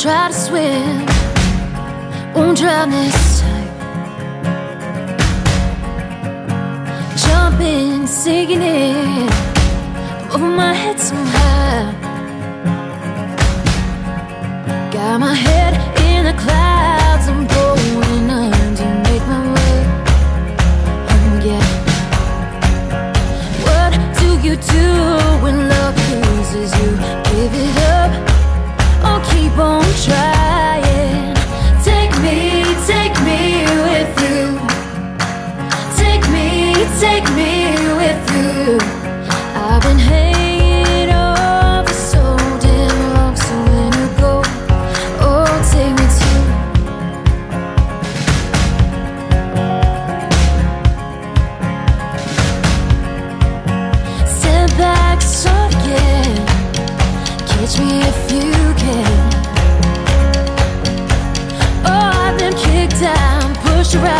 try to swim, won't drown this time. Jumping, sinking in, I'm over my head somehow. Got my head in the clouds, I'm going under, make my way home again. What do you do when love loses you? Give it up or keep on trying. Take me with you. Take me with you. I've been hanging on for so damn long, so when you go, oh, take me too. Stand back, start again. Catch me if you can. Oh, I've been kicked down, pushed around.